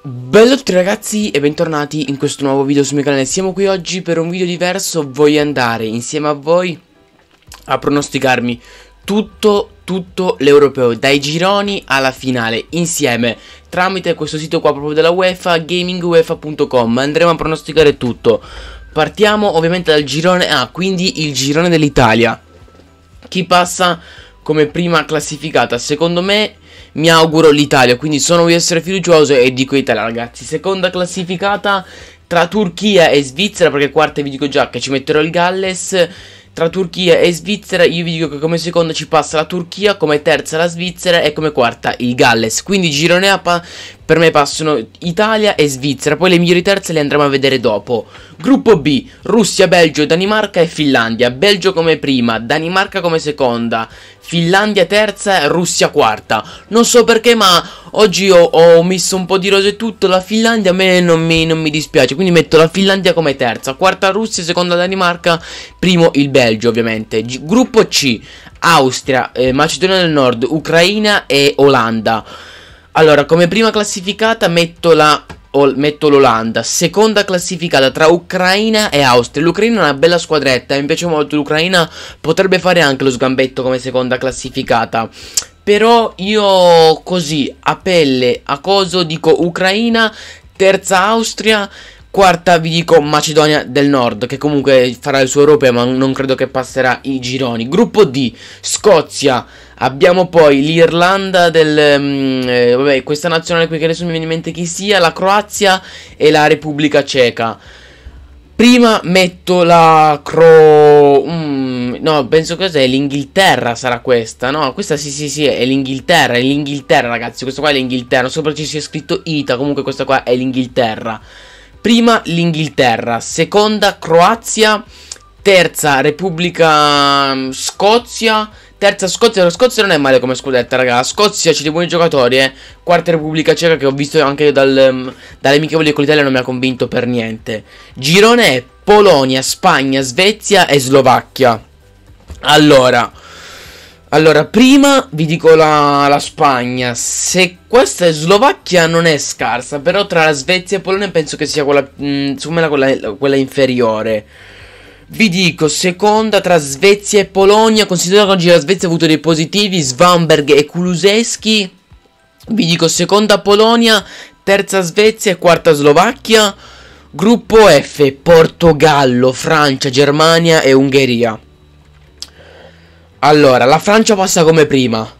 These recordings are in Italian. Bello a tutti ragazzi e bentornati in questo nuovo video sul mio canale. Siamo qui oggi per un video diverso. Voglio andare insieme a voi a pronosticarmi tutto l'europeo, dai gironi alla finale, insieme, tramite questo sito qua proprio della UEFA, GamingUEFA.com. Andremo a pronosticare tutto. Partiamo ovviamente dal girone A, quindi il girone dell'Italia. Chi passa come prima classificata? Secondo me, mi auguro l'Italia, quindi sono di essere fiducioso e dico Italia ragazzi. Seconda classificata tra Turchia e Svizzera, perché quarta vi dico già che ci metterò il Galles. Tra Turchia e Svizzera io vi dico che come seconda ci passa la Turchia, come terza la Svizzera e come quarta il Galles. Quindi girone A per me passano Italia e Svizzera, poi le migliori terze le andremo a vedere dopo. Gruppo B, Russia, Belgio, Danimarca e Finlandia. Belgio come prima, Danimarca come seconda, Finlandia terza e Russia quarta. Non so perché ma oggi ho messo un po' di rose e tutto, la Finlandia a me non mi dispiace, quindi metto la Finlandia come terza, quarta Russia, seconda Danimarca, primo il Belgio ovviamente. Gruppo C, Austria, Macedonia del Nord, Ucraina e Olanda. Allora come prima classificata metto l'Olanda, seconda classificata tra Ucraina e Austria. L'Ucraina è una bella squadretta, mi piace molto l'Ucraina, potrebbe fare anche lo sgambetto come seconda classificata, però io così a pelle a coso dico Ucraina, terza Austria, quarta vi dico Macedonia del Nord, che comunque farà il suo europeo ma non credo che passerà i gironi. Gruppo D, Scozia, abbiamo poi l'Irlanda del vabbè, questa nazionale qui che adesso mi viene in mente chi sia, la Croazia e la Repubblica Ceca. Prima metto la no, penso che sia l'Inghilterra, sarà questa. No, questa sì, è l'Inghilterra, ragazzi, questo qua è l'Inghilterra, sopra ci sia scritto Ita, comunque questa qua è l'Inghilterra. Prima l'Inghilterra, seconda Croazia, terza Repubblica Scozia, terza Scozia. La Scozia non è male come scudetta raga, la Scozia c'è dei buoni giocatori, eh. Quarta Repubblica Ceca che ho visto anche dalle amichevoli con l'Italia, non mi ha convinto per niente. Girone è Polonia, Spagna, Svezia e Slovacchia. Allora, prima vi dico la Spagna. Se questa è Slovacchia non è scarsa, però tra la Svezia e Polonia penso che sia quella, secondo me quella inferiore. Vi dico seconda tra Svezia e Polonia, considerando che oggi la Svezia ha avuto dei positivi, Svanberg e Kulusevski. Vi dico seconda Polonia, terza Svezia e quarta Slovacchia. Gruppo F, Portogallo, Francia, Germania e Ungheria. Allora, la Francia passa come prima,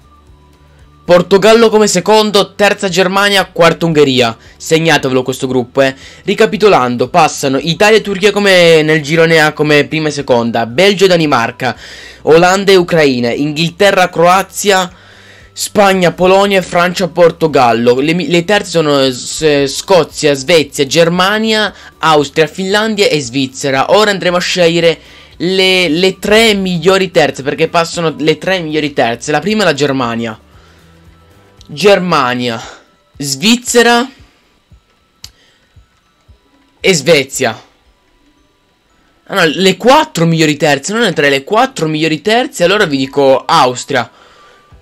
Portogallo come secondo, terza Germania, quarta Ungheria. Segnatevelo questo gruppo, eh. Ricapitolando, passano Italia e Turchia come nel girone A come prima e seconda, Belgio e Danimarca, Olanda e Ucraina, Inghilterra, Croazia, Spagna, Polonia e Francia, Portogallo. Le terze sono Scozia, Svezia, Germania, Austria, Finlandia e Svizzera. Ora andremo a scegliere le tre migliori terze, perché passano le tre migliori terze. La prima è la Germania, Svizzera e Svezia. Ah no, le quattro migliori terze, non le tre, le quattro migliori terze. Allora vi dico Austria,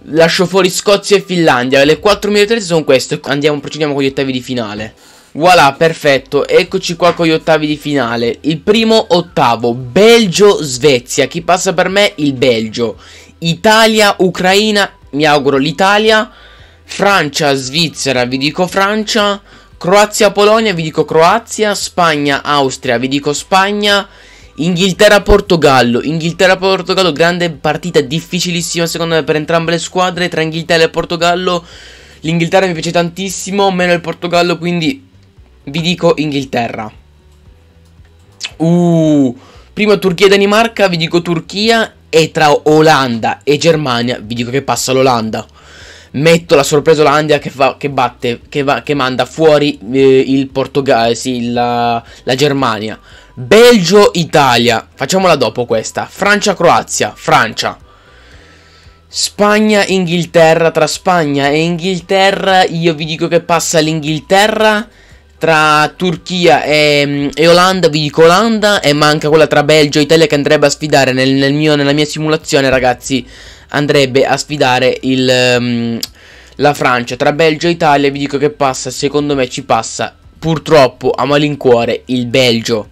lascio fuori Scozia e Finlandia. Le quattro migliori terze sono queste. Procediamo con gli ottavi di finale. Voilà, perfetto, eccoci qua con gli ottavi di finale. Il primo ottavo, Belgio-Svezia. Chi passa per me? Il Belgio. Italia-Ucraina, mi auguro l'Italia. Francia-Svizzera, vi dico Francia. Croazia-Polonia, vi dico Croazia. Spagna-Austria, vi dico Spagna. Inghilterra-Portogallo. Inghilterra-Portogallo, grande partita, difficilissima secondo me per entrambe le squadre. Tra Inghilterra e Portogallo, l'Inghilterra mi piace tantissimo, meno il Portogallo, quindi vi dico Inghilterra. Prima Turchia e Danimarca, vi dico Turchia. E tra Olanda e Germania vi dico che passa l'Olanda. Metto la sorpresa Olanda che manda fuori il Portogallo, sì, la Germania. Belgio-Italia, facciamola dopo questa. Francia-Croazia, Francia. Spagna-Inghilterra, tra Spagna e Inghilterra io vi dico che passa l'Inghilterra. Tra Turchia e Olanda vi dico Olanda. E manca quella tra Belgio e Italia che andrebbe a sfidare nella mia simulazione ragazzi, andrebbe a sfidare la Francia. Tra Belgio e Italia vi dico che passa, secondo me ci passa purtroppo a malincuore il Belgio.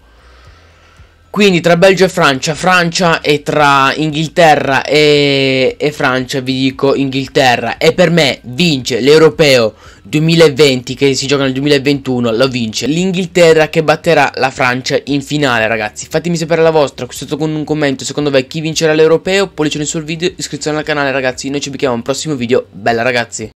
Quindi tra Belgio e Francia, e tra Inghilterra e Francia vi dico Inghilterra. E per me vince l'Europeo 2020 che si gioca nel 2021, lo vince l'Inghilterra che batterà la Francia in finale, ragazzi. Fatemi sapere la vostra sotto con un commento, secondo voi chi vincerà l'Europeo, pollice in sul video, iscrizione al canale, ragazzi. Noi ci becchiamo al prossimo video, bella ragazzi.